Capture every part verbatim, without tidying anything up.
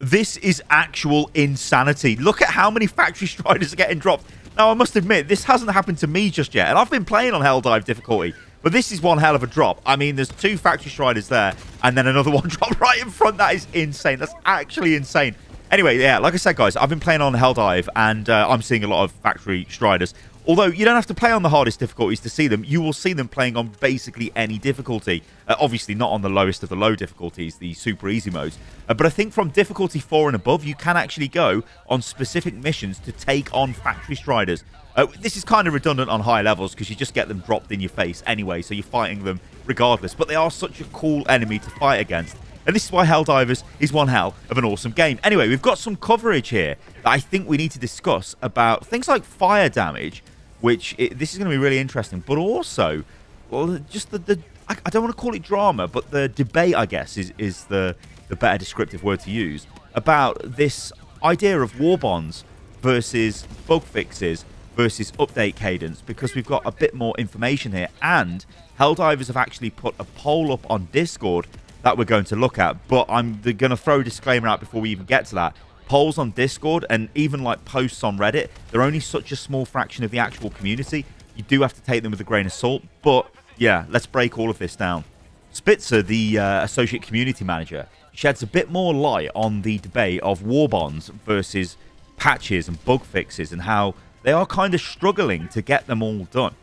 This is actual insanity. Look at how many Factory Striders are getting dropped. Now, I must admit, this hasn't happened to me just yet. And I've been playing on Helldive difficulty. But this is one hell of a drop. I mean, there's two Factory Striders there. And then another one dropped right in front. That is insane. That's actually insane. Anyway, yeah, like I said, guys, I've been playing on Helldive. And uh, I'm seeing a lot of Factory Striders. Although, you don't have to play on the hardest difficulties to see them. You will see them playing on basically any difficulty. Uh, obviously, not on the lowest of the low difficulties, the super easy modes. Uh, but I think from difficulty four and above, you can actually go on specific missions to take on Factory Striders. Uh, this is kind of redundant on high levels because you just get them dropped in your face anyway, so you're fighting them regardless. But they are such a cool enemy to fight against. And this is why Helldivers is one hell of an awesome game. Anyway, we've got some coverage here that I think we need to discuss about things like fire damage, which it, this is going to be really interesting. But also, well, just the, the I, I don't want to call it drama, but the debate, I guess, is, is the, the better descriptive word to use about this idea of Warbonds versus bug fixes versus update cadence, because we've got a bit more information here. And Helldivers have actually put a poll up on Discord that we're going to look at, but I'm going to throw a disclaimer out before we even get to that. Polls on Discord and even like posts on Reddit, they're only such a small fraction of the actual community. You do have to take them with a grain of salt, but yeah, let's break all of this down. Spitzer, the uh, associate community manager, sheds a bit more light on the debate of Warbonds versus patches and bug fixes and how they are kind of struggling to get them all done.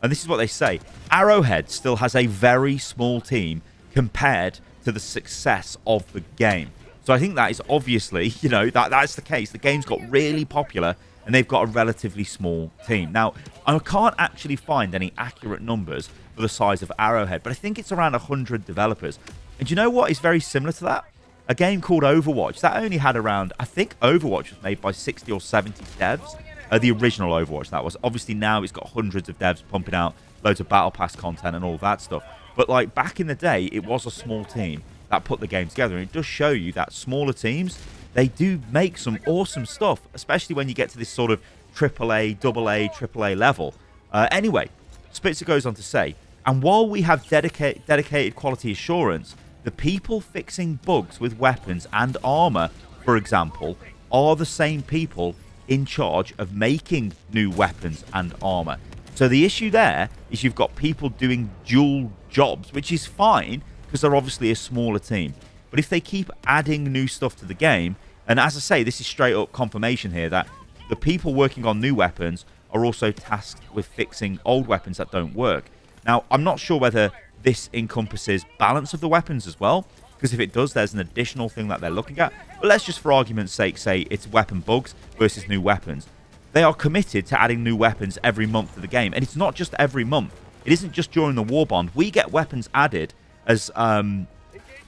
And this is what they say. Arrowhead still has a very small team compared to the success of the game. So I think that is obviously, you know, that that's the case. The game's got really popular and they've got a relatively small team. Now, I can't actually find any accurate numbers for the size of Arrowhead, but I think it's around one hundred developers. And do you know what is very similar to that? A game called Overwatch. That only had around, I think Overwatch was made by sixty or seventy devs. Uh, the original Overwatch, that was. Obviously, now it's got hundreds of devs pumping out loads of Battle Pass content and all that stuff. But, like, back in the day, it was a small team that put the game together. And it does show you that smaller teams, they do make some awesome stuff, especially when you get to this sort of triple A, double A, triple A level. Uh, anyway, Spitzer goes on to say, and while we have dedica- dedicated quality assurance, the people fixing bugs with weapons and armor, for example, are the same people in charge of making new weapons and armor. So the issue there is you've got people doing dual jobs, which is fine because they're obviously a smaller team. But if they keep adding new stuff to the game, and as I say, this is straight up confirmation here that the people working on new weapons are also tasked with fixing old weapons that don't work. Now, I'm not sure whether this encompasses balance of the weapons as well, because if it does, there's an additional thing that they're looking at. But let's just, for argument's sake, say it's weapon bugs versus new weapons. They are committed to adding new weapons every month to the game. And it's not just every month. It isn't just during the Warbond. We get weapons added as um,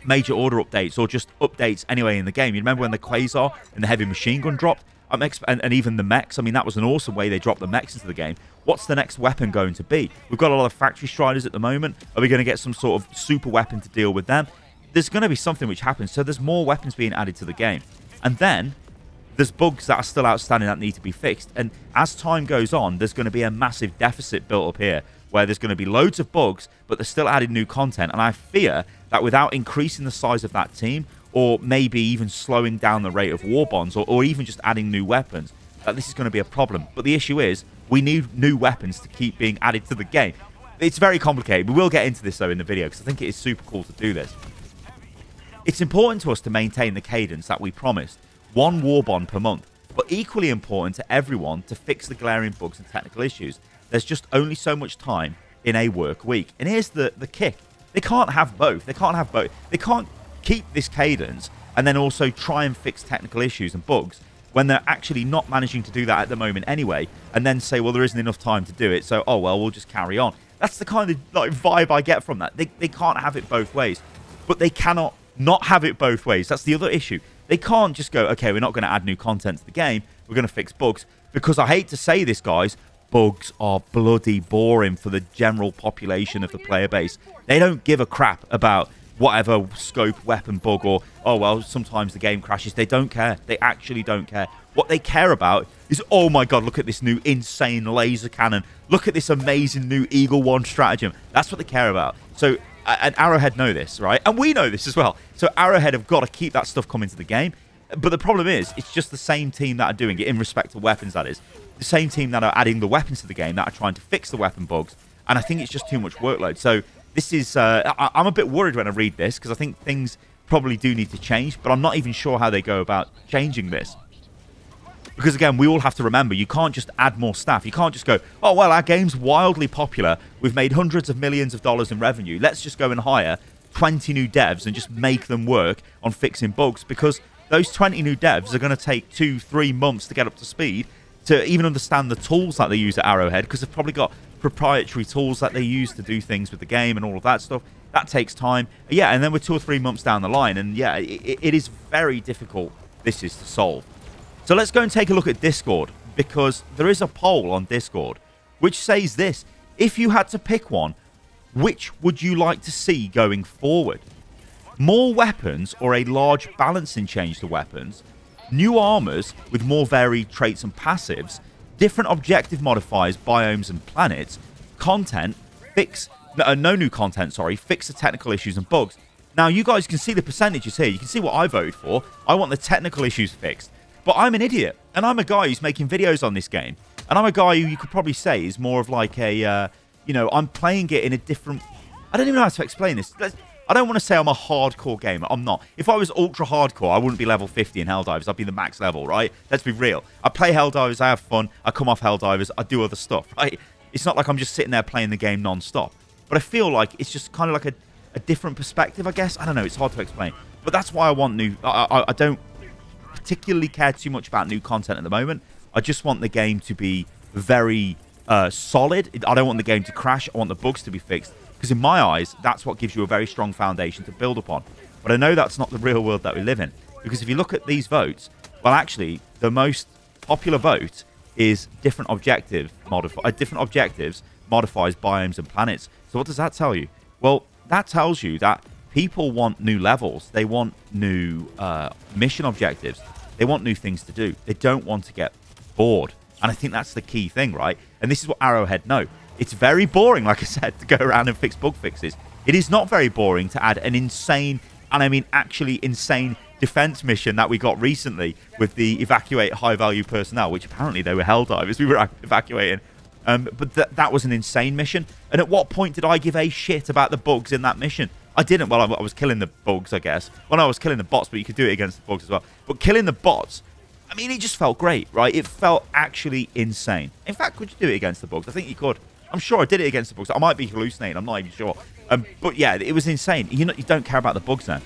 major order updates or just updates anyway in the game. You remember when the Quasar and the heavy machine gun dropped? Um, and, and even the mechs. I mean, that was an awesome way they dropped the mechs into the game. What's the next weapon going to be? We've got a lot of Factory Striders at the moment. Are we going to get some sort of super weapon to deal with them? There's going to be something which happens. So there's more weapons being added to the game. And then there's bugs that are still outstanding that need to be fixed. And as time goes on, there's going to be a massive deficit built up here where there's going to be loads of bugs, but they're still adding new content. And I fear that without increasing the size of that team, or maybe even slowing down the rate of Warbonds, or, or even just adding new weapons, that this is going to be a problem. But the issue is we need new weapons to keep being added to the game. It's very complicated. We will get into this, though, in the video, because I think it is super cool to do this. It's important to us to maintain the cadence that we promised. One Warbond per month, but equally important to everyone to fix the glaring bugs and technical issues. There's just only so much time in a work week. And here's the, the kick. They can't have both. They can't have both. They can't keep this cadence and then also try and fix technical issues and bugs when they're actually not managing to do that at the moment anyway, and then say, well, there isn't enough time to do it, so, oh, well, we'll just carry on. That's the kind of like vibe I get from that. They, they can't have it both ways, but they cannot not have it both ways. That's the other issue. They can't just go, okay, we're not going to add new content to the game. We're going to fix bugs. Because I hate to say this, guys, bugs are bloody boring for the general population of the player base. They don't give a crap about whatever scope, weapon, bug, or, oh, well, sometimes the game crashes. They don't care. They actually don't care. What they care about is, oh, my God, look at this new insane laser cannon. Look at this amazing new Eagle One stratagem. That's what they care about. So, and Arrowhead know this, right? And we know this as well. So Arrowhead have got to keep that stuff coming to the game. But the problem is, it's just the same team that are doing it in respect to weapons, that is. The same team that are adding the weapons to the game, that are trying to fix the weapon bugs. And I think it's just too much workload. So this is... Uh, I I'm a bit worried when I read this, because I think things probably do need to change. But I'm not even sure how they go about changing this. Because, again, we all have to remember, you can't just add more staff. You can't just go, oh, well, our game's wildly popular. We've made hundreds of millions of dollars in revenue. Let's just go and hire twenty new devs and just make them work on fixing bugs. Because those twenty new devs are going to take two, three months to get up to speed to even understand the tools that they use at Arrowhead, because they've probably got proprietary tools that they use to do things with the game and all of that stuff. That takes time. Yeah, and then we're two or three months down the line. And, yeah, it, it is very difficult, this is, to solve. So let's go and take a look at Discord, because there is a poll on Discord which says this. If you had to pick one, which would you like to see going forward? More weapons or a large balancing change to weapons? New armors with more varied traits and passives? Different objective modifiers, biomes and planets? Content? Fix... Uh, no new content, sorry. Fix the technical issues and bugs. Now, you guys can see the percentages here. You can see what I voted for. I want the technical issues fixed. But I'm an idiot, and I'm a guy who's making videos on this game. And I'm a guy who you could probably say is more of like a, uh, you know, I'm playing it in a different... I don't even know how to explain this. Let's, I don't want to say I'm a hardcore gamer. I'm not. If I was ultra hardcore, I wouldn't be level fifty in Helldivers. I'd be the max level, right? Let's be real. I play Helldivers, I have fun, I come off Helldivers, I do other stuff, right? It's not like I'm just sitting there playing the game non-stop. But I feel like it's just kind of like a, a different perspective, I guess. I don't know, it's hard to explain. But that's why I want new... I, I, I don't... particularly care too much about new content at the moment. I just want the game to be very uh, solid. I don't want the game to crash. I want the bugs to be fixed. Because in my eyes, that's what gives you a very strong foundation to build upon. But I know that's not the real world that we live in. Because if you look at these votes, well, actually, the most popular vote is different objective modif uh, different objectives, modifies, biomes, and planets. So what does that tell you? Well, that tells you that people want new levels. They want new uh, mission objectives. They want new things to do. They don't want to get bored. And I think that's the key thing, right? And this is what Arrowhead know. It's very boring, like I said, to go around and fix bug fixes. It is not very boring to add an insane, and I mean actually insane, defense mission that we got recently with the evacuate high-value personnel, which apparently they were Helldivers. We were evacuating. Um, but th that was an insane mission. And at what point did I give a shit about the bugs in that mission? I didn't. Well, I was killing the bugs, I guess. Well, no, I was killing the bots, but you could do it against the bugs as well. But killing the bots, I mean, it just felt great, right? It felt actually insane. In fact, could you do it against the bugs? I think you could. I'm sure I did it against the bugs. I might be hallucinating. I'm not even sure. Um, but, yeah, it was insane. You know, you don't care about the bugs now.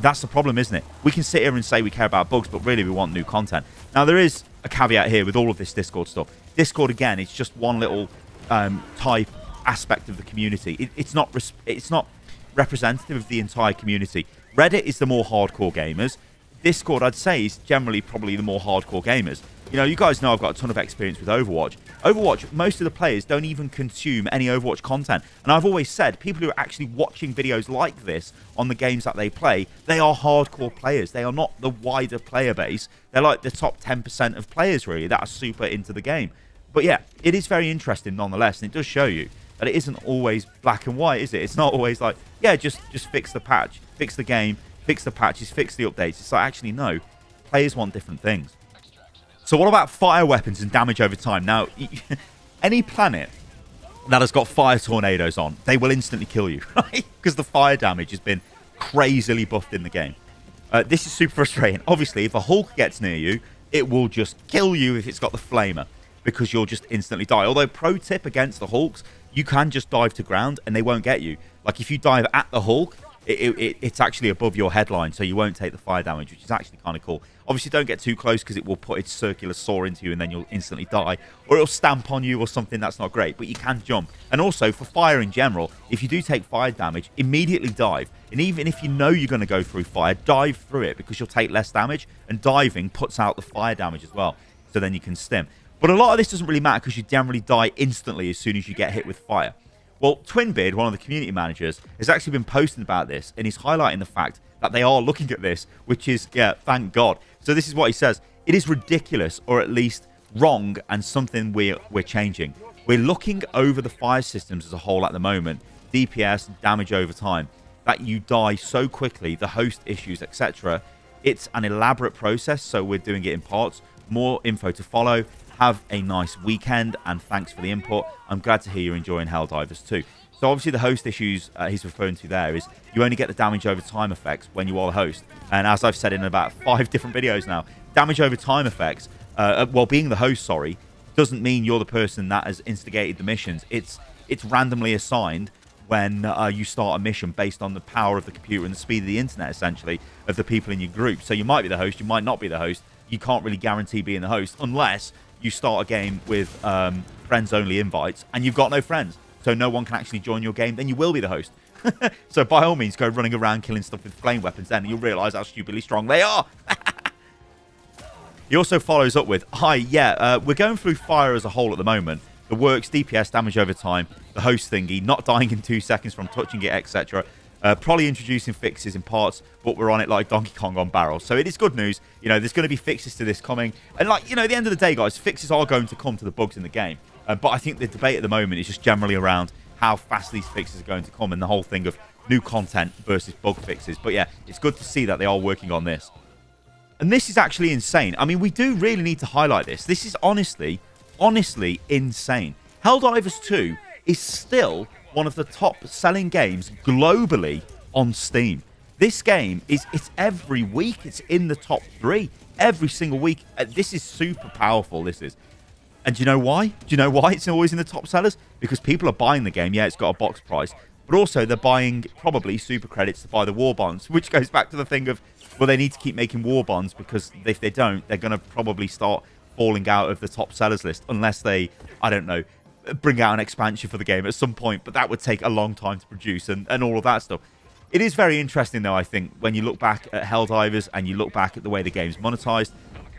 That's the problem, isn't it? We can sit here and say we care about bugs, but really we want new content. Now, there is a caveat here with all of this Discord stuff. Discord, again, it's just one little um, type aspect of the community. It, it's not... It's not representative of the entire community. Reddit is the more hardcore gamers. Discord, I'd say, is generally probably the more hardcore gamers. You know, you guys know I've got a ton of experience with Overwatch. Overwatch, most of the players don't even consume any Overwatch content. And I've always said, people who are actually watching videos like this on the games that they play, they are hardcore players. They are not the wider player base. They're like the top ten percent of players, really, that are super into the game. But yeah, it is very interesting nonetheless, and it does show you that it isn't always black and white, is it? It's not always like, yeah, just just fix the patch, fix the game, fix the patches, fix the updates. It's like, actually, no, players want different things. So what about fire weapons and damage over time? Now, any planet that has got fire tornadoes on, they will instantly kill you, right? Because the fire damage has been crazily buffed in the game. Uh, this is super frustrating. Obviously, if a Hulk gets near you, it will just kill you if it's got the flamer, because you'll just instantly die. Although, pro tip against the Hulks, you can just dive to ground and they won't get you. Like, if you dive at the Hulk, it, it, it's actually above your headline, so you won't take the fire damage, which is actually kind of cool. Obviously, don't get too close, because it will put its circular saw into you and then you'll instantly die. Or it'll stamp on you or something. That's not great, but you can jump. And also, for fire in general, if you do take fire damage, immediately dive. And even if you know you're going to go through fire, dive through it, because you'll take less damage. And diving puts out the fire damage as well, so then you can stim. But a lot of this doesn't really matter, because you generally die instantly as soon as you get hit with fire. Well, Twinbeard, one of the community managers, has actually been posting about this, and he's highlighting the fact that they are looking at this, which is, yeah, thank God. So this is what he says. It is ridiculous, or at least wrong, and something we're, we're changing. We're looking over the fire systems as a whole at the moment, D P S, damage over time, that you die so quickly, the host issues, et cetera, It's an elaborate process, so we're doing it in parts. More info to follow. Have a nice weekend, and thanks for the input. I'm glad to hear you're enjoying Helldivers two. So obviously the host issues uh, he's referring to there is you only get the damage over time effects when you are the host. And as I've said in about five different videos now, damage over time effects, uh, well, being the host, sorry, doesn't mean you're the person that has instigated the missions. It's, it's randomly assigned when uh, you start a mission based on the power of the computer and the speed of the internet, essentially, of the people in your group. So you might be the host, you might not be the host. You can't really guarantee being the host unless you start a game with um, friends-only invites and you've got no friends, so no one can actually join your game. Then you will be the host. So by all means, go running around killing stuff with flame weapons then, and you'll realise how stupidly strong they are. He also follows up with, hi, yeah, uh, we're going through fire as a whole at the moment. The works, D P S, damage over time, the host thingy, not dying in two seconds from touching it, et cetera. Uh, probably introducing fixes in parts, but we're on it like Donkey Kong on barrels. So it is good news. You know, there's going to be fixes to this coming. And, like, you know, at the end of the day, guys, fixes are going to come to the bugs in the game. Uh, but I think the debate at the moment is just generally around how fast these fixes are going to come and the whole thing of new content versus bug fixes. But, yeah, it's good to see that they are working on this. And this is actually insane. I mean, we do really need to highlight this. This is honestly, honestly insane. Helldivers two is still one of the top-selling games globally on Steam. This game, is it's every week. It's in the top three every single week. This is super powerful, this is. And do you know why? Do you know why it's always in the top sellers? Because people are buying the game. Yeah, it's got a box price. But also, they're buying probably super credits to buy the Warbonds, which goes back to the thing of, well, they need to keep making war bonds because if they don't, they're going to probably start falling out of the top sellers list unless they, I don't know, bring out an expansion for the game at some point. But that would take a long time to produce and, and all of that stuff. It is very interesting, though, I think, when you look back at Helldivers and you look back at the way the game's monetized.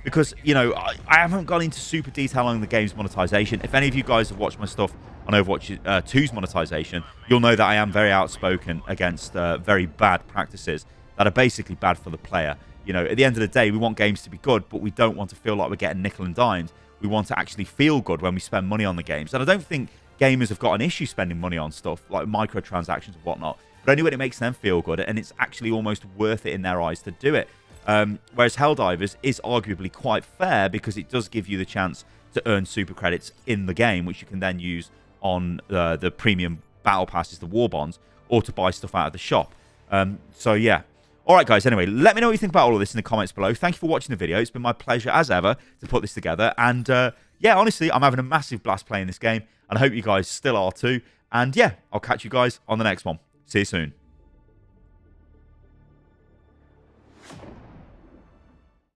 Because, you know, I, I haven't gone into super detail on the game's monetization. If any of you guys have watched my stuff on Overwatch two's monetization, you'll know that I am very outspoken against uh, very bad practices that are basically bad for the player. You know, at the end of the day, we want games to be good, but we don't want to feel like we're getting nickel and dimed. We want to actually feel good when we spend money on the games. And I don't think gamers have got an issue spending money on stuff like microtransactions and whatnot, but only when it makes them feel good and it's actually almost worth it in their eyes to do it. Um, whereas Helldivers is arguably quite fair because it does give you the chance to earn super credits in the game, which you can then use on uh, the premium battle passes, the war bonds, or to buy stuff out of the shop. Um, so, yeah. All right, guys, anyway, let me know what you think about all of this in the comments below. Thank you for watching the video. It's been my pleasure, as ever, to put this together. And, uh, yeah, honestly, I'm having a massive blast playing this game, and I hope you guys still are too. And, yeah, I'll catch you guys on the next one. See you soon.